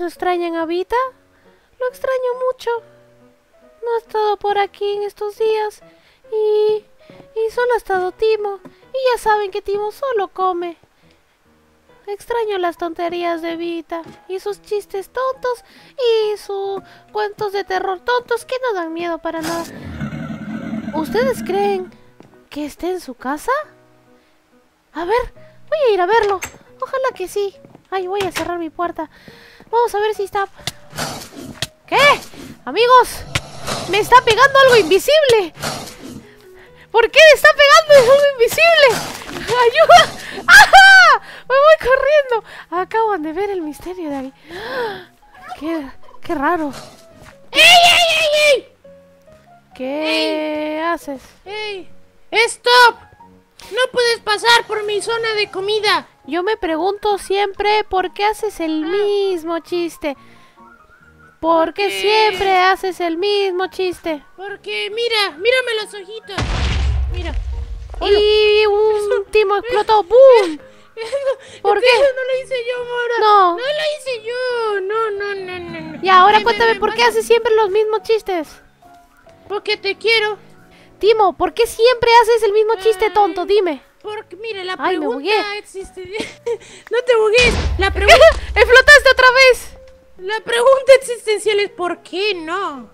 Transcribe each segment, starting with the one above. ¿No extrañan a Vita? Lo extraño mucho. No ha estado por aquí en estos días y solo ha estado Timo. Y ya saben que Timo solo come. Extraño las tonterías de Vita y sus chistes tontos y sus cuentos de terror tontos que no dan miedo para nada. ¿Ustedes creen que esté en su casa? A ver, voy a ir a verlo. Ojalá que sí. Ay, voy a cerrar mi puerta. Vamos a ver si está... ¿Qué? Amigos, me está pegando algo invisible. ¿Por qué me está pegando algo invisible? ¡Ayuda! ¡Ajá! ¡Me voy corriendo! Acaban de ver el misterio de ahí. ¡Qué raro! ¡Ey, ey, ey, ey! ¿Qué haces? ¡Ey! ¡Stop! No puedes pasar por mi zona de comida. Yo me pregunto siempre por qué haces el mismo chiste. ¿Por qué siempre haces el mismo chiste? Porque mírame los ojitos. Mira. Hola. Y un Timo explotó. ¡Boom! ¿Por qué? No lo hice yo, Mora. No. No lo hice yo. No. Y ahora cuéntame por qué haces siempre los mismos chistes. Porque te quiero. Timo, ¿por qué siempre haces el mismo chiste tonto? Dime. Porque, mira, la pregunta existe. No te bugues. La pregunta... ¡Explotaste otra vez! La pregunta existencial es ¿por qué no?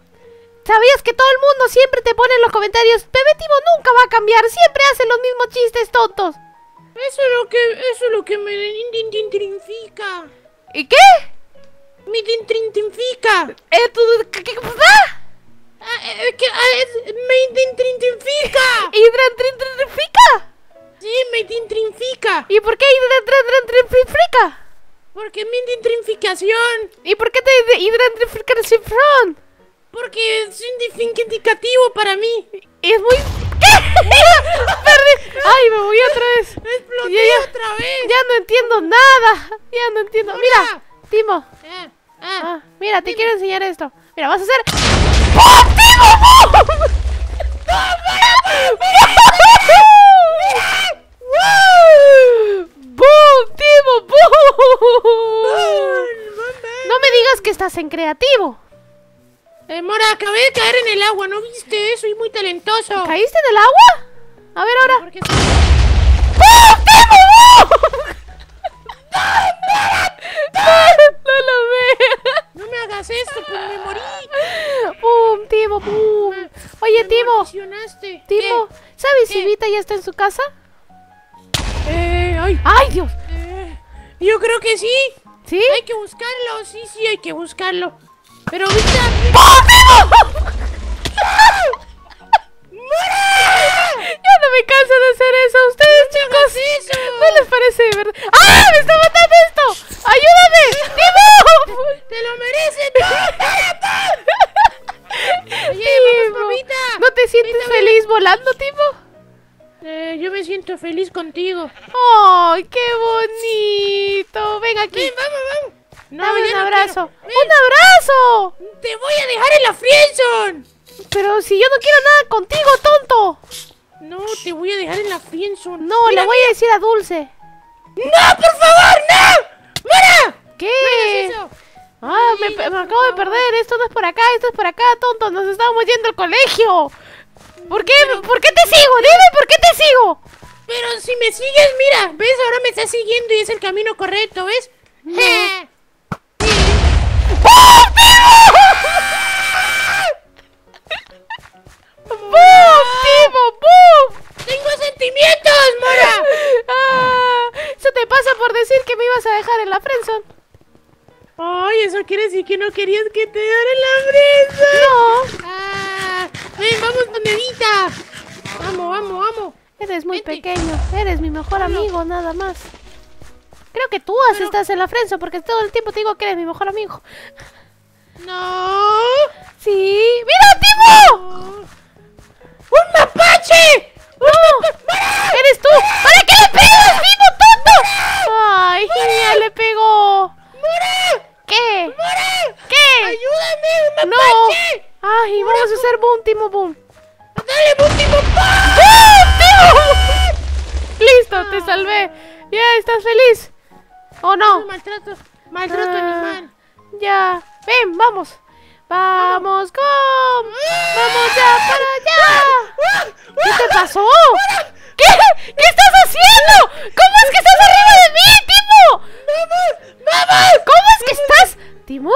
¿Sabías que todo el mundo siempre te pone en los comentarios? Bebé Timo nunca va a cambiar, siempre hace los mismos chistes tontos. Eso es lo que me identifica. ¿Y qué? Me identifica. Me identifica. ¿Identifica? Sí, me identifica. ¿Y por qué identifica? Porque mi identificación. ¿Y por qué te identificación? Porque es significativo para mí. Es muy... ¿Qué? Ay, me voy otra vez. Exploté otra vez. Ya no entiendo nada. Hola. Mira, Timo. Mira, te quiero enseñar esto. Mira, vas a hacer... ¡Oh, Timo! ¡No! ¡Boom, Timo! ¡Boom! No me digas que estás en creativo. Mora, acabé de caer en el agua, ¿no viste eso? Soy muy talentoso. ¿Caíste en el agua? A ver ahora. ¡Boom, Timo! ¡No lo veo! No me hagas esto, pues me morí. ¡Boom, Timo! ¡Boom! Oye, Timo. Timo, ¿sabes si Vita ya está en su casa? ¡Ay, Dios! Yo creo que sí. ¿Sí? Hay que buscarlo, sí, hay que buscarlo. Pero Vita... ¡Oh, Timo! ¡Mora! Yo no me canso de hacer eso. Ustedes, chicos, eso ¿no les parece de verdad? ¡Ah! ¡Me está matando esto! ¡Ayúdame! ¡Timo! ¡Te lo mereces! ¡No! Oye, vamos por Vita. ¿No te sientes feliz volando, Timo? Yo me siento feliz contigo. ¡Ay, qué bonito! Ven aquí. Ven, vamos. No, dame un abrazo. ¡Un abrazo! ¡Te voy a dejar en la friendzone! Pero si yo no quiero nada contigo, tonto. No, te voy a dejar en la friendzone. No, mira, le voy a decir a Dulce. ¡No, por favor, no! ¡Mora! ¿Qué? ¿Qué es eso? Ah, sí, me acabo de perder. Esto no es por acá, esto es por acá, tonto. Nos estábamos yendo al colegio. ¿Por qué te sigo? Dime, ¿por qué te sigo? Pero si me sigues, mira, ¿ves? Ahora me estás siguiendo y es el camino correcto, ¿ves? No. ¡Oh, Timo! ¡Boom, Timo! ¡Boom! ¡Tengo sentimientos, Mora! Eso te pasa por decir que me ibas a dejar en la friendzone. Ay, eso quiere decir que no querías que te dejara en la friendzone. No. ¡Ven, vamos donde Vita! ¡Vamos! Eres muy pequeño, eres mi mejor amigo, nada más. Creo que tú estás en la friendzone porque todo el tiempo te digo que eres mi mejor amigo. ¡No! ¡Sí! ¡Mira, Timo! No. ¡Un mapache! ¡Eres tú! ¡Para qué le pegas, Timo, tonto! ¡Ay, genial, le pegó! ¡Mora! ¿Qué? ¡Mora! ¿Qué? ¡Ayúdame, un mapache! No. ¡Ay, Mora, vamos a hacer boom, Timo, boom! ¡Dale, boom, Timo, boom! ¡Ah, Timo! ¡Listo, te salvé! ¡Ya, estás feliz! ¿O no? Maltrato animal. Ya. Ven, vamos. Vamos, go. Vamos ya para allá. ¿Qué te pasó? ¿Qué? ¿Qué estás haciendo? ¿Cómo es que estás arriba de mí, Timo? ¡Vamos! ¿Cómo es que estás? ¿Timo?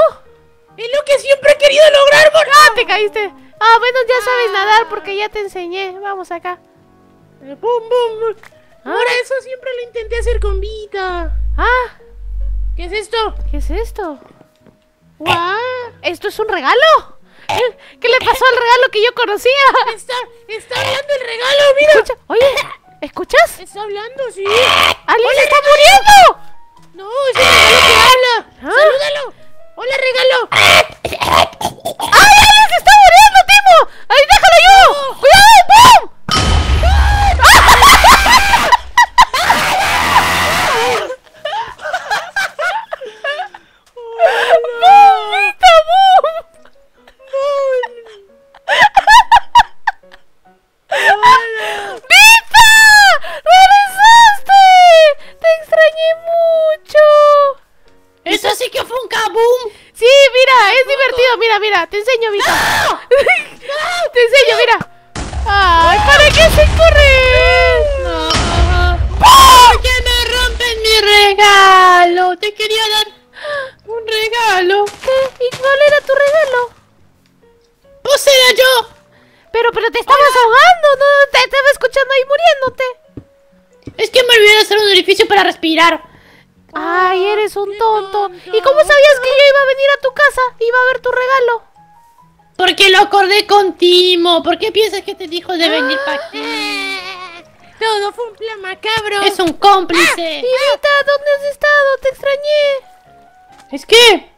Es lo que siempre he querido lograr, Mora. Ah, te caíste. Ah, bueno, ya sabes nadar porque ya te enseñé. Vamos acá. ¡Bum, bum! Mora, eso siempre lo intenté hacer con Vita. Ah. ¿Qué es esto? ¿Qué es esto? ¡Guau! ¿Esto es un regalo? ¿Qué le pasó al regalo que yo conocía? Está hablando el regalo, mira. Escucha, oye, ¿escuchas? Está hablando, sí. ¡Alguien se está muriendo! No, es el regalo que habla. ¿Ah? ¡Salúdalo! ¡Hola, regalo! ¡Ay, alguien se está muriendo, Timo! ¡Ay, déjalo yo! No. ¡Cuidado! ¡Bum! Te enseño, Vita. ¡No! Te enseño, mira. Ay, ¿para qué se corre? No. ¿Por qué me rompen mi regalo? Te quería dar un regalo. ¿Qué? ¿Y cuál era tu regalo? Pues era yo. Pero te estabas ahogando, no, te estaba escuchando ahí muriéndote. Es que me olvidé de hacer un orificio para respirar. Ay, eres un tonto. ¿Y cómo sabías que yo iba a venir a tu casa? Iba a ver tu regalo. Porque lo acordé con Timo. ¿Por qué piensas que te dijo de venir para aquí? No fue un plan macabro. Es un cómplice. Y Vita, ¿dónde has estado? Te extrañé. Es que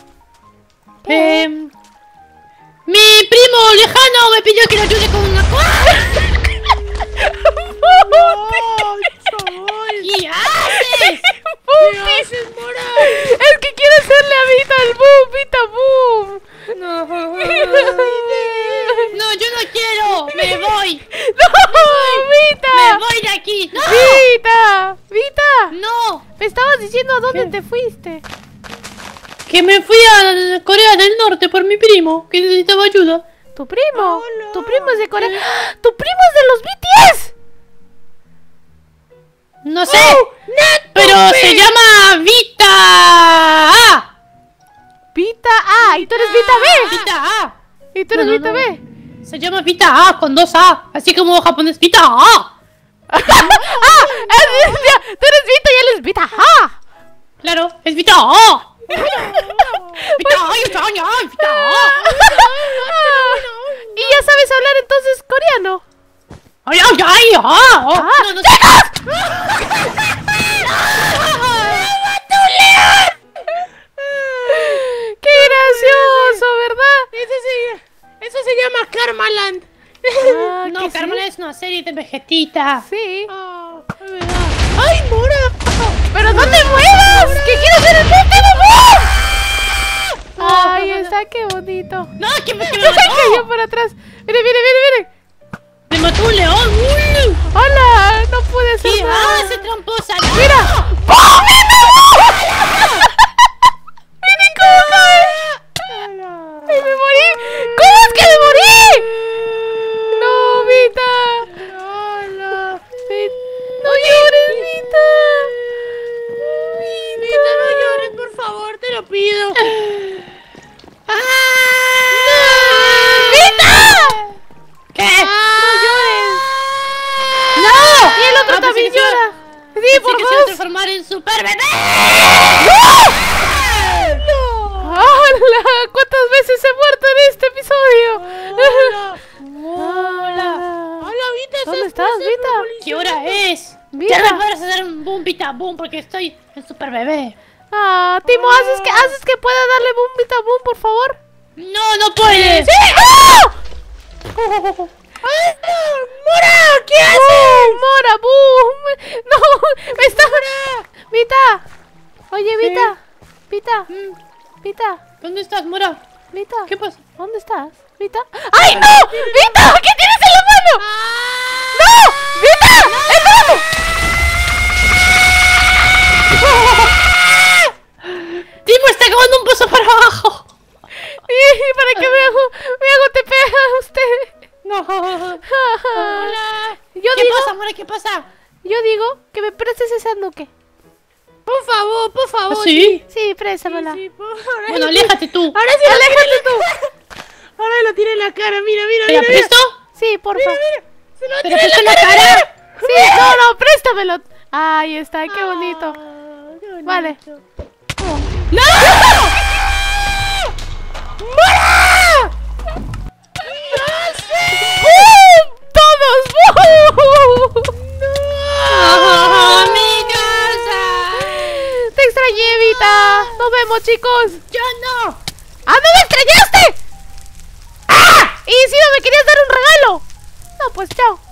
mi primo lejano me pidió que lo ayude con una ¿Qué haces? ¿Qué haces, Mora? Es que quiero hacerle a Vita el boom, Vita boom. No, yo no quiero. Me voy. No, Vita. Me voy de aquí. No. Vita, Vita. No. Me estabas diciendo a dónde te fuiste. Que me fui a Corea del Norte por mi primo, que necesitaba ayuda. ¿Tu primo? Oh, no. Tu primo es de Corea. Tu primo es de los BTS. No sé, pero se llama Vita A. Vita A, y tú eres Vita B. Vita A. Y tú eres Vita B. Se llama Vita A con 2 A, así como japonés Vita A. Ah, tú eres Vita y él es Vita A. Claro, es Vita A. Vita A, Vita A. ¿Y ya sabes hablar entonces coreano? ¡Ay, ay, ay! ¡No, no! ¡Chicos! ¡Mató un león! ¡Qué gracioso, verdad! Eso se llama Karmaland. No, Karmaland es una serie de vegetita. Sí. ¡Ay, Mora! ¡Pero no te muevas! ¡Que quiero hacer el último! ¡Ay, está qué bonito! ¡No, que me cayó por atrás! ¡Mire, mire, mire, mire! ¡Me mató un león! ¡Uy! ¡Hola! ¡No pude hacer nada! ¡Ese tramposa! ¡No! ¡Mira! ¡Oh, mira! ¡Miren cómo cae! ¡Ay, me morí! ¿Cómo es que me morí? ¡No, Vita! ¡No, no llores, Vita! ¡Vita, no llores, por favor! ¡Te lo pido! Transformar en super bebé. ¡No! ¡Hola! ¿Cuántas veces he muerto en este episodio? ¡Hola! ¡Hola, Vita! ¿Dónde estás, Vita? ¿Qué hora es? Vita. Ya me puedes hacer un boom, Vita boom, porque estoy en super bebé. Ah, Timo, ¿haces que pueda darle boom, Vita boom, por favor? No, no puedes. ¡Sí! ¡Oh! ¡Ay, no! ¡Mora! ¿Qué haces? ¡Mora! ¡Bum! ¡No! ¡Me está! ¡Mora! ¡Vita! Oye, Vita. Vita. Vita. ¿Dónde estás, Mora? Vita. ¿Qué pasa? ¿Dónde estás? Vita. ¡Ay, no! ¡Vita! ¿Qué tienes en la mano? ¡No! ¡Vita! ¡Espérame! ¡Tipo, está acabando un pozo para abajo! pasa, Mora? ¿Qué pasa? Yo digo que me prestes esa nuque. Por favor, por favor. ¿Sí? Sí, préstamela. Sí, bueno, aléjate tú. Ahora sí, aléjate tú. Ahora lo tiene en la cara, mira, mira. ¿Te la presto? Sí, porfa. Mira, se lo tiene en la cara. Sí, no, préstamelo. Ahí está, qué bonito. Vale. ¡No! ¡Mora! ¡Bum! ¡Todos! ¡Bum! ¡No! ¡Mi casa! ¡Te extrañé, Vita! ¡Nos vemos, chicos! ¡Yo no! ¡Ah, no me extrañaste! ¡Ah! ¡Y si no me querías dar un regalo! No, pues chao.